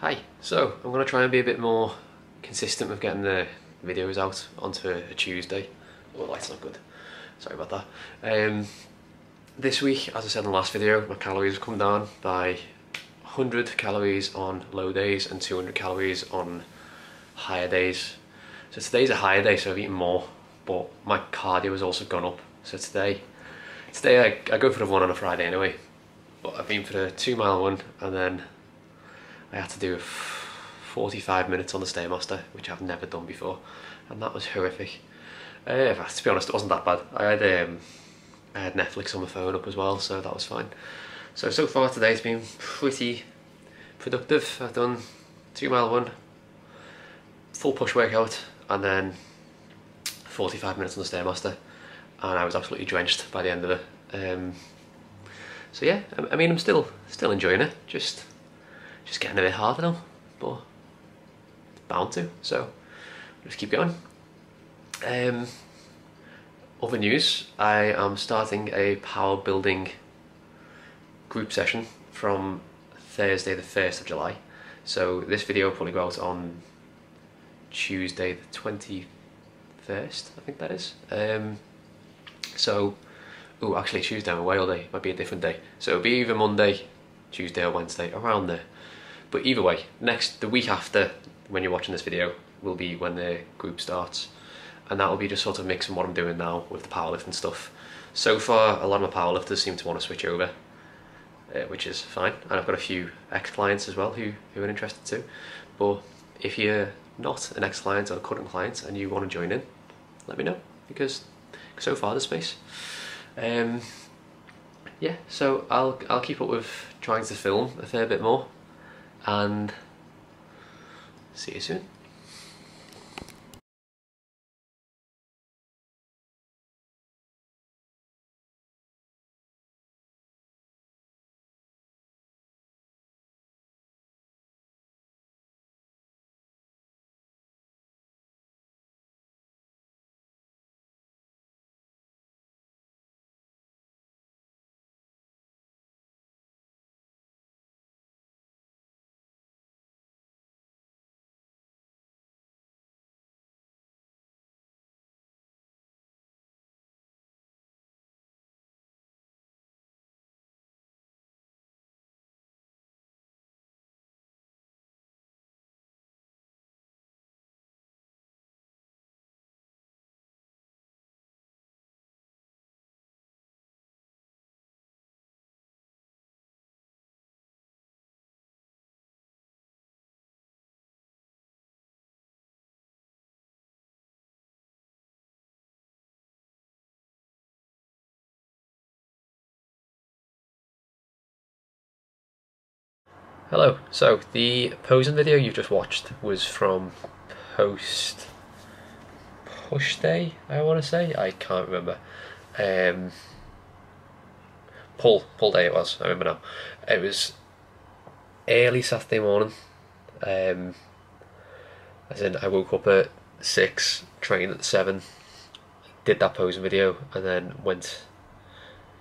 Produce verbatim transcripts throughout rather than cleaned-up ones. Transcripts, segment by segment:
Hi, so I'm going to try and be a bit more consistent with getting the videos out onto a Tuesday. Oh, the light's not good. Sorry about that. Um, this week, as I said in the last video, my calories have come down by one hundred calories on low days and two hundred calories on higher days. So today's a higher day, so I've eaten more, but my cardio has also gone up. So today, today I, I go for the one on a Friday anyway, but I've been for the two mile one and then I had to do forty-five minutes on the Stairmaster, which I've never done before, and that was horrific. Uh, to be honest, it wasn't that bad. I had, um, I had Netflix on my phone up as well, so that was fine. So, so far today it's been pretty productive. I've done two mile one, full push workout, and then forty-five minutes on the Stairmaster, and I was absolutely drenched by the end of it. Um, so yeah, I, I mean, I'm still, still enjoying it, just... Just getting a bit harder now, but bound to, so I'll just keep going. Um, other news, I am starting a power building group session from Thursday the first of July. So this video will probably go out on Tuesday the twenty-first, I think that is. Um, so, oh actually Tuesday I'm away all day, might be a different day. So it'll be either Monday, Tuesday or Wednesday, around there. But either way, next the week after, when you're watching this video, will be when the group starts. And that will be just sort of mixing what I'm doing now with the powerlifting stuff. So far, a lot of my powerlifters seem to want to switch over, uh, which is fine. And I've got a few ex-clients as well who, who are interested too. But if you're not an ex-client or a current client and you want to join in, let me know, because so far there's space. Um, yeah, so I'll, I'll keep up with trying to film a fair bit more. And see you soon. Hello, so the posing video you've just watched was from post push day, I want to say? I can't remember. Um, pull, pull day it was, I remember now. It was early Saturday morning, um, as in I woke up at six, trained at seven, did that posing video, and then went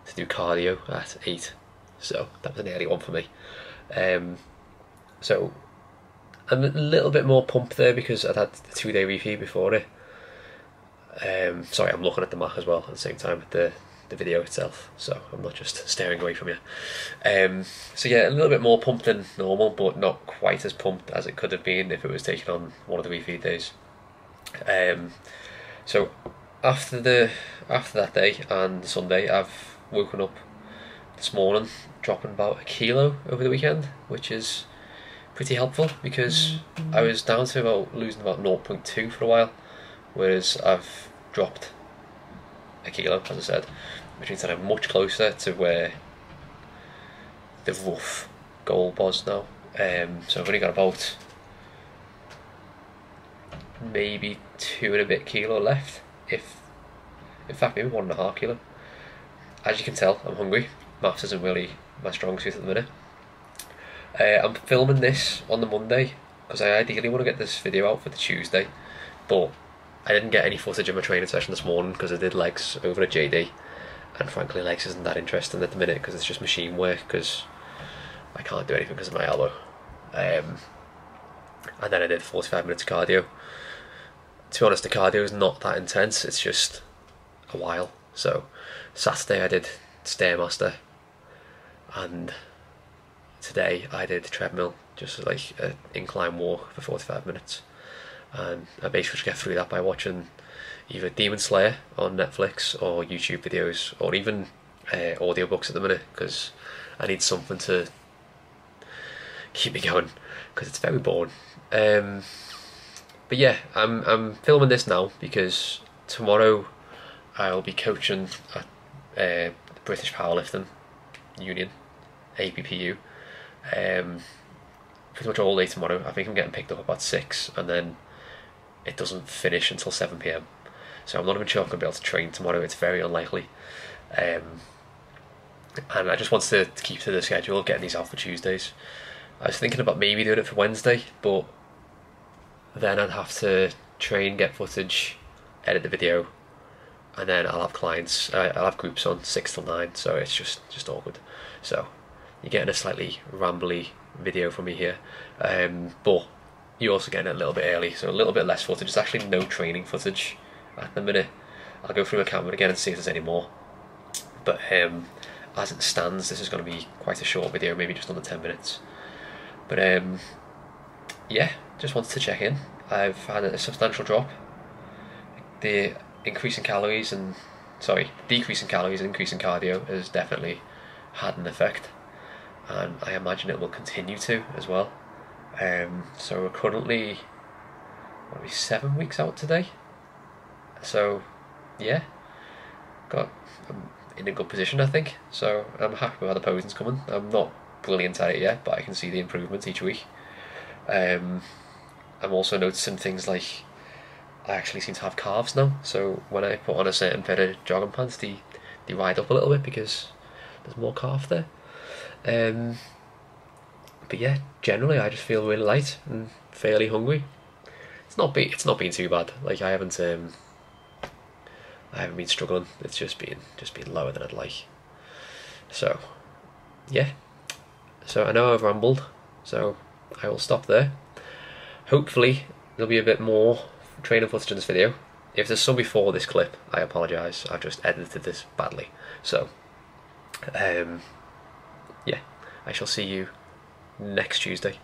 to do cardio at eight. So that was an early one for me. Um, so I'm a little bit more pumped there because I'd had the two day refeed before it. Um, sorry, I'm looking at the mat as well at the same time at the, the video itself, so I'm not just staring away from you. Um, so yeah, a little bit more pumped than normal, but not quite as pumped as it could have been if it was taken on one of the refeed days. Um, so after the after that day and Sunday, I've woken up this morning dropping about a kilo over the weekend, which is pretty helpful because I was down to about losing about zero point two for a while, whereas I've dropped a kilo, as I said, which means that I'm much closer to where the rough goal was now. Um, so I've only got about maybe two and a bit kilo left, if in fact maybe one and a half kilo. As you can tell, I'm hungry. Maths isn't really my strong suit at the minute. Uh, I'm filming this on the Monday because I ideally want to get this video out for the Tuesday, but I didn't get any footage of my training session this morning because I did legs over at J D, and frankly legs isn't that interesting at the minute because it's just machine work because I can't do anything because of my elbow. Um, and then I did forty-five minutes cardio. To be honest, the cardio is not that intense, it's just a while. So Saturday I did Stairmaster, and today I did treadmill, just like an incline walk for forty-five minutes. And I basically just get through that by watching either Demon Slayer on Netflix or YouTube videos, or even uh, audiobooks at the minute, because I need something to keep me going, because it's very boring. Um, but yeah, I'm I'm filming this now because tomorrow I'll be coaching at uh, the British Powerlifting Union, A P P U. Um, pretty much all day tomorrow. I think I'm getting picked up about six, and then it doesn't finish until seven p m So I'm not even sure I'm going to be able to train tomorrow. It's very unlikely. Um, and I just want to keep to the schedule of getting these out for Tuesdays. I was thinking about maybe doing it for Wednesday, but then I'd have to train, get footage, edit the video, and then I'll have clients, uh, I'll have groups on six till nine, so it's just, just awkward. So you're getting a slightly rambly video from me here, um, but you're also getting it a little bit early, so a little bit less footage. There's actually no training footage at the minute. I'll go through my camera again and see if there's any more, but um, as it stands, this is going to be quite a short video, maybe just under ten minutes. But um, yeah, just wanted to check in. I've had a substantial drop. The increase in calories and, sorry, decrease in calories and increase in cardio has definitely had an effect, and I imagine it will continue to as well. Um, so we're currently, what are we, seven weeks out today? So yeah, got I'm in a good position, I think. So I'm happy with how the posing's coming. I'm not brilliant at it yet, but I can see the improvement each week. Um, I'm also noticing things like I actually seem to have calves now. So when I put on a certain pair of jogging pants, they, they ride up a little bit because there's more calf there. Um, but yeah, generally I just feel really light and fairly hungry. It's not be it's not been too bad. Like I haven't um, I haven't been struggling. It's just been just been lower than I'd like. So yeah. So I know I've rambled, so I will stop there. Hopefully there'll be a bit more training footage in this video. If there's some before this clip, I apologise, I've just edited this badly. So, um, yeah, I shall see you next Tuesday.